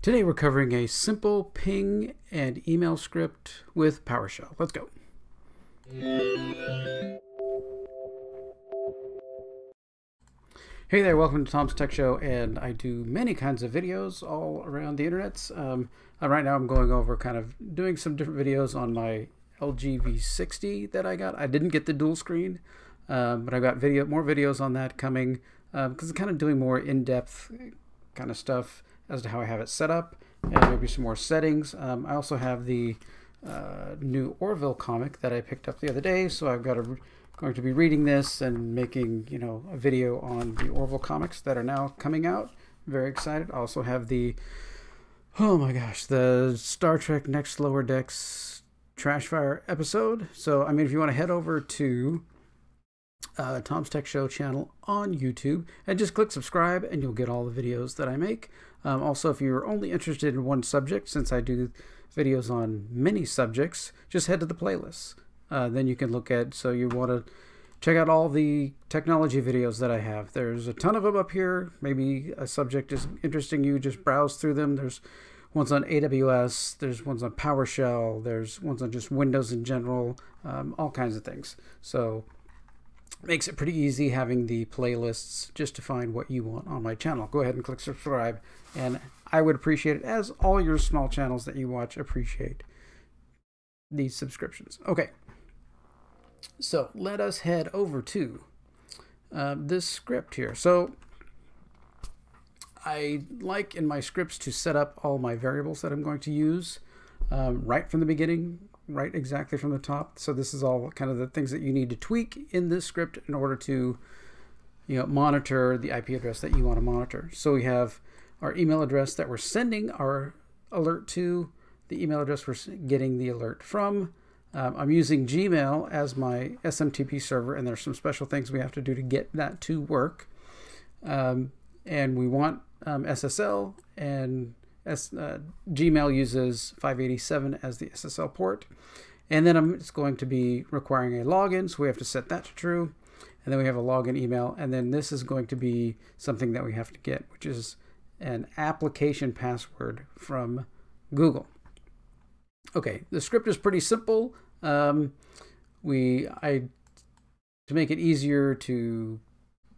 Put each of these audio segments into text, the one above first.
Today we're covering a simple ping and email script with PowerShell. Let's go. Hey there, welcome to Tom's Tech Show, and I do many kinds of videos all around the internet. Right now I'm going over kind of doing some different videos on my LG V60 that I got. I didn't get the dual screen, but I've got more videos on that coming, because I'm kind of doing more in-depth kind of stuff as to how I have it set up, and maybe some more settings. I also have the new Orville comic that I picked up the other day, so I've got going to be reading this and making, you know, a video on the Orville comics that are now coming out. I'm very excited. I also have the, oh my gosh, the Star Trek Next Lower Decks Trash Fire episode. So, I mean, if you want to head over to Tom's Tech Show channel on YouTube and just click subscribe, and you'll get all the videos that I make. Also, if you're only interested in one subject, since I do videos on many subjects, just head to the playlists. Then you can look at, so you want to check out all the technology videos that I have. There's a ton of them up here. Maybe a subject is interesting you, just browse through them. There's ones on AWS, there's ones on PowerShell, there's ones on just Windows in general, all kinds of things. So makes it pretty easy having the playlists just to find what you want on my channel. Go ahead and click subscribe, and I would appreciate it, as all your small channels that you watch appreciate these subscriptions. Okay. So let us head over to this script here. So I like in my scripts to set up all my variables that I'm going to use right from the beginning, right exactly from the top. So this is all kind of the things that you need to tweak in this script in order to, you know, monitor the IP address that you want to monitor. So we have our email address that we're sending our alert to, the email address we're getting the alert from. I'm using Gmail as my SMTP server, and there's some special things we have to do to get that to work. And we want SSL, and Gmail uses 587 as the SSL port. And then it's going to be requiring a login, so we have to set that to true. And then we have a login email, and then this is going to be something that we have to get, which is an application password from Google. Okay, the script is pretty simple. To make it easier to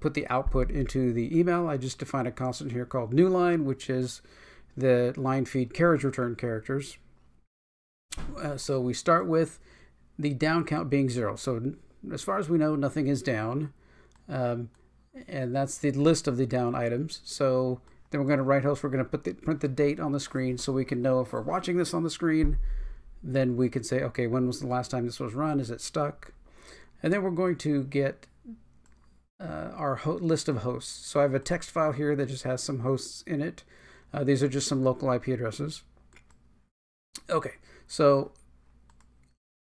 put the output into the email, I just define a constant here called newLine, which is the line feed carriage return characters. So we start with the down count being 0. So as far as we know, nothing is down. And that's the list of the down items. So then we're going to write host. We're going to print the date on the screen so we can know if we're watching this on the screen. Then we can say, okay, when was the last time this was run? Is it stuck? And then we're going to get our list of hosts. So I have a text file here that just has some hosts in it. These are just some local IP addresses. Okay, so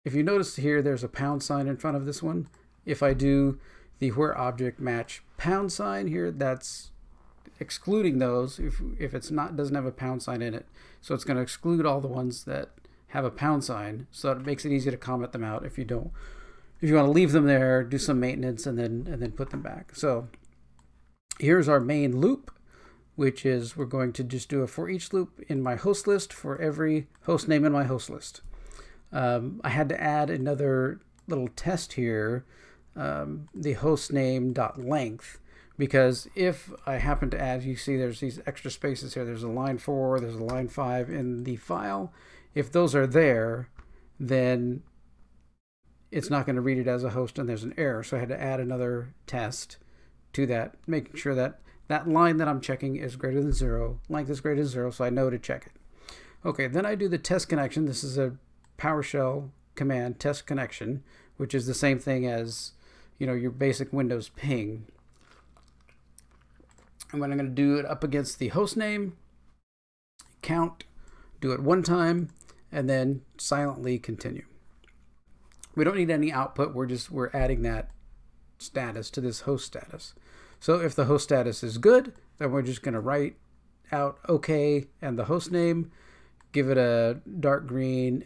if you notice here, there's a # in front of this one. If I do the where object match # here, that's excluding those if it's not, doesn't have a # in it. So it's going to exclude all the ones that have a #, so that it makes it easy to comment them out if you don't, if you want to leave them there, do some maintenance, and then put them back. So here's our main loop, which is we're going to just do a for each loop in my host list for every host name in my host list. I had to add another little test here, the host name .length, because if I happen to add, you see there's these extra spaces here, there's a line 4, there's a line 5 in the file. If those are there, then it's not going to read it as a host, and there's an error. So I had to add another test to that, making sure that that line that I'm checking is greater than 0, length is greater than 0, so I know to check it. Okay, then I do the test connection. This is a PowerShell command, test connection, which is the same thing as, you know, your basic Windows ping. And when I'm going to do it up against the host name, count, do it one time, and then silently continue. We don't need any output. We're adding that status to this host status. So if the host status is good, then we're just going to write out OK and the host name, give it a dark green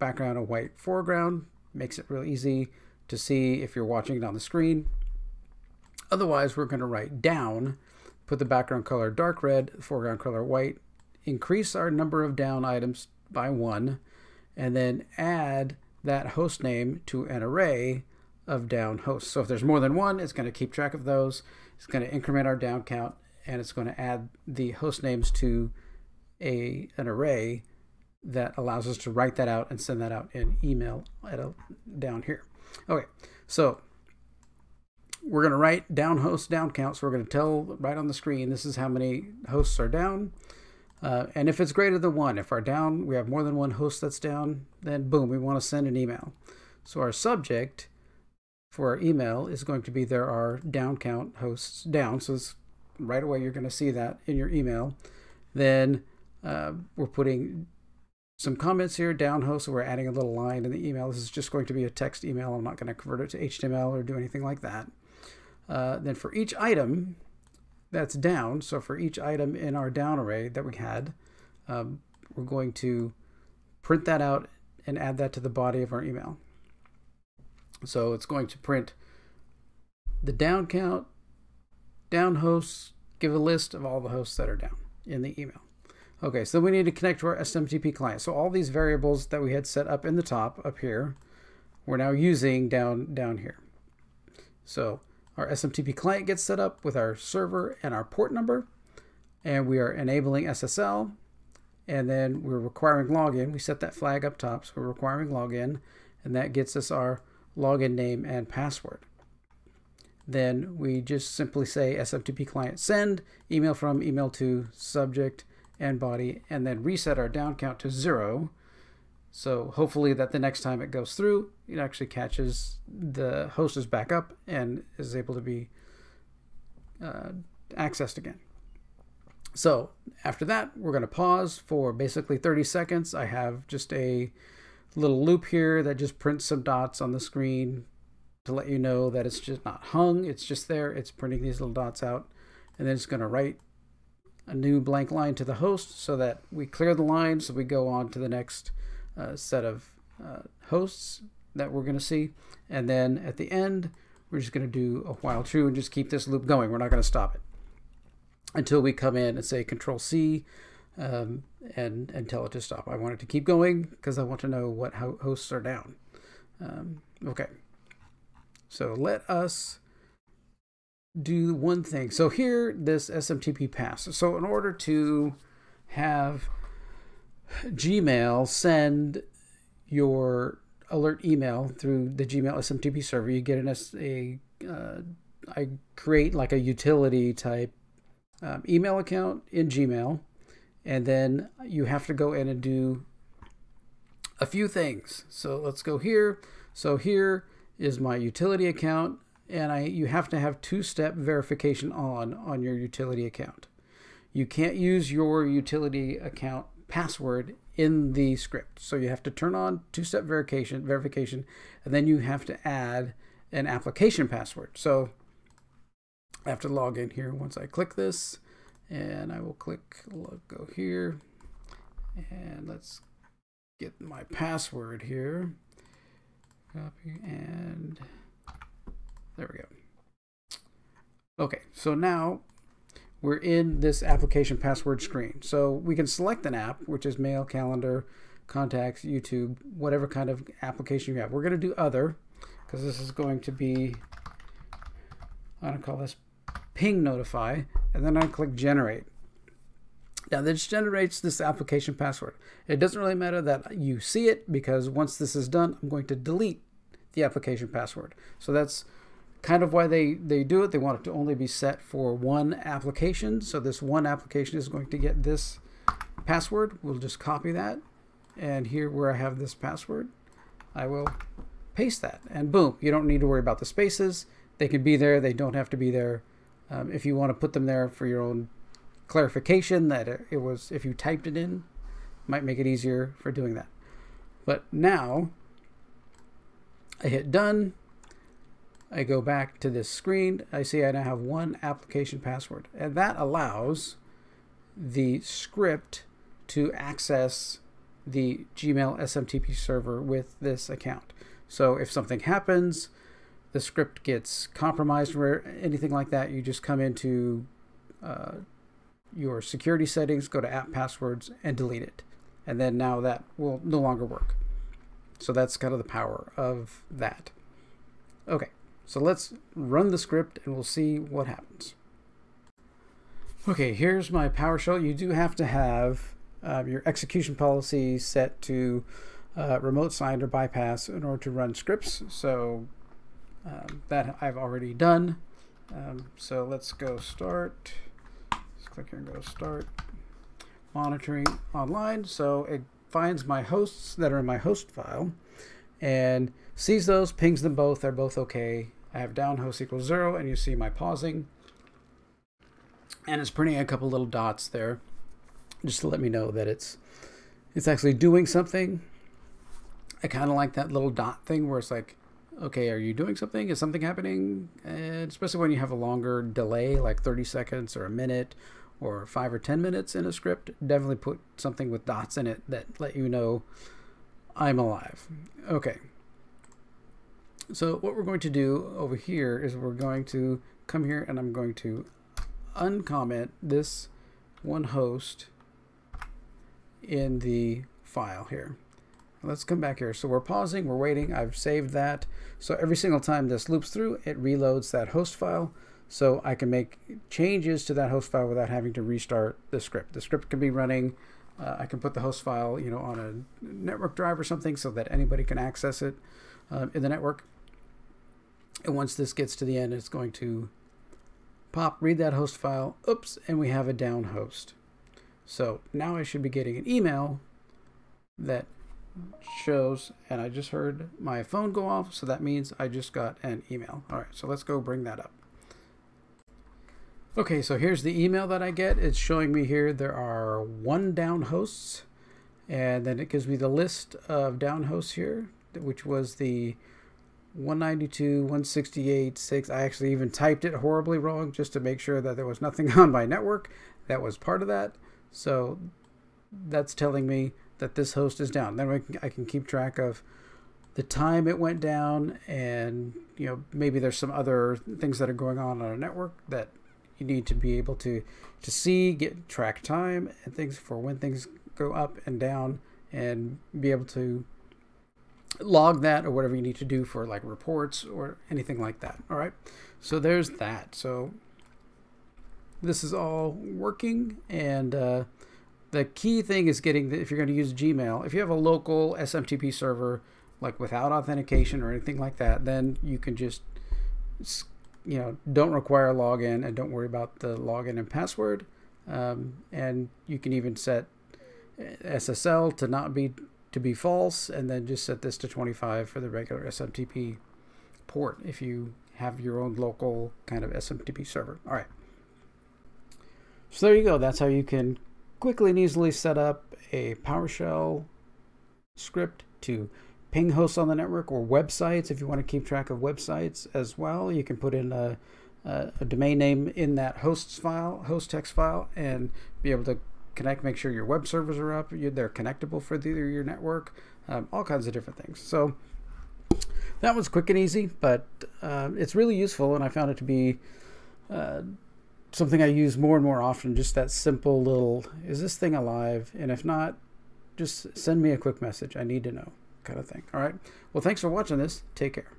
background, a white foreground. Makes it real easy to see if you're watching it on the screen. Otherwise, we're going to write down, put the background color dark red, foreground color white, increase our number of down items by 1, and then add that host name to an array of down hosts. So if there's more than 1, it's going to keep track of those, it's going to increment our down count, and it's going to add the host names to an array that allows us to write that out and send that out in email down here. Okay, so we're going to write down host down count. So we're going to tell right on the screen, this is how many hosts are down. And if it's greater than 1, if our down, we have more than 1 host that's down, then boom, we want to send an email. So our subject for our email is going to be there are down count hosts down. So it's right away, you're going to see that in your email. Then we're putting some comments here, down hosts, so we're adding a little line in the email. This is just going to be a text email. I'm not going to convert it to HTML or do anything like that. Then for each item that's down, so for each item in our down array that we had, we're going to print that out and add that to the body of our email. So it's going to print the down count, down hosts, give a list of all the hosts that are down in the email. Okay, so we need to connect to our SMTP client. So all these variables that we had set up in the top up here, we're now using down here. So our SMTP client gets set up with our server and our port number, and we are enabling SSL, and then we're requiring login. We set that flag up top, so we're requiring login, and that gets us our login name and password. Then we just simply say SMTP client send, email from, email to, subject, and body, and then reset our down count to 0. So hopefully that the next time it goes through, it actually catches the host is back up and is able to be accessed again. So after that, we're going to pause for basically 30 seconds. I have just a little loop here that just prints some dots on the screen to let you know that it's just not hung. It's just there. It's printing these little dots out, and then it's going to write a new blank line to the host so that we clear the line, so we go on to the next set of hosts that we're going to see. And then at the end, we're just going to do a while true and just keep this loop going. We're not going to stop it until we come in and say Control C and tell it to stop. I want it to keep going because I want to know what hosts are down. Okay, so let us do one thing. So here, this SMTP pass. So in order to have Gmail send your alert email through the Gmail SMTP server, you get I create like a utility type email account in Gmail, and then you have to go in and do a few things. So let's go here. So here is my utility account, and you have to have two-step verification on your utility account. You can't use your utility account password in the script. So you have to turn on two-step verification, and then you have to add an application password. So I have to log in here once I click this, and I will go here, and let's get my password here. Copy, and there we go. Okay, so now we're in this application password screen. So we can select an app, which is mail, calendar, contacts, YouTube, whatever kind of application you have. We're going to do other, because this is going to be, I'm going to call this Ping Notify, and then I click Generate. Now this generates this application password. It doesn't really matter that you see it, because once this is done, I'm going to delete the application password. So that's kind of why they do it. They want it to only be set for one application. So this one application is going to get this password. We'll just copy that. And here where I have this password, I will paste that. And boom, you don't need to worry about the spaces. They can be there. They don't have to be there. If you want to put them there for your own clarification that it was, if you typed it in, might make it easier for doing that. But now I hit done. I go back to this screen. I see I now have one application password, and that allows the script to access the Gmail SMTP server with this account. So if something happens, the script gets compromised or anything like that, you just come into your security settings, go to app passwords, and delete it. And then now that will no longer work. So that's kind of the power of that. Okay, so let's run the script and we'll see what happens. Okay, here's my PowerShell. You do have to have your execution policy set to remote signed or bypass in order to run scripts. So that I've already done. So let's go start. Let's click here and go start monitoring online. So it finds my hosts that are in my host file and sees those, pings them both. They're both okay. I have down host equals 0, and you see my pausing. And it's printing a couple little dots there just to let me know that it's actually doing something. I kind of like that little dot thing where it's like, okay, are you doing something? Is something happening? And especially when you have a longer delay, like 30 seconds or a minute or 5 or 10 minutes in a script, definitely put something with dots in it that let you know I'm alive. Okay. So what we're going to do over here is we're going to come here and I'm going to uncomment this one host in the file here. Let's come back here. So we're pausing, we're waiting, I've saved that. So every single time this loops through, it reloads that host file. So I can make changes to that host file without having to restart the script. The script can be running. I can put the host file, you know, on a network drive or something so that anybody can access it in the network. And once this gets to the end, it's going to pop, read that host file. Oops, and we have a down host. So now I should be getting an email that shows, and I just heard my phone go off, so that means I just got an email. All right, so let's go bring that up. Okay, so here's the email that I get. It's showing me here there are 1 down hosts, and then it gives me the list of down hosts here, which was the 192, 168, 6. I actually even typed it horribly wrong just to make sure that there was nothing on my network that was part of that. So that's telling me that this host is down. Then I can keep track of the time it went down, and you know, maybe there's some other things that are going on our network that you need to be able to see, get track time and things for when things go up and down, and be able to log that or whatever you need to do for like reports or anything like that. All right, so there's that. So this is all working, and the key thing is getting the, if you're going to use Gmail, if you have a local SMTP server, like without authentication or anything like that, then you can just, you know, don't require a login and don't worry about the login and password. And you can even set SSL to not be to be false, and then just set this to 25 for the regular SMTP port if you have your own local kind of SMTP server. All right. So there you go. That's how you can quickly and easily set up a PowerShell script to ping hosts on the network, or websites. If you want to keep track of websites as well, you can put in a domain name in that hosts file, host text file, and be able to connect, make sure your web servers are up, they're connectable for either your network, all kinds of different things. So that was quick and easy, but it's really useful, and I found it to be something I use more and more often. Just that simple little, is this thing alive? And if not, just send me a quick message. I need to know, kind of thing. All right. Well, thanks for watching this. Take care.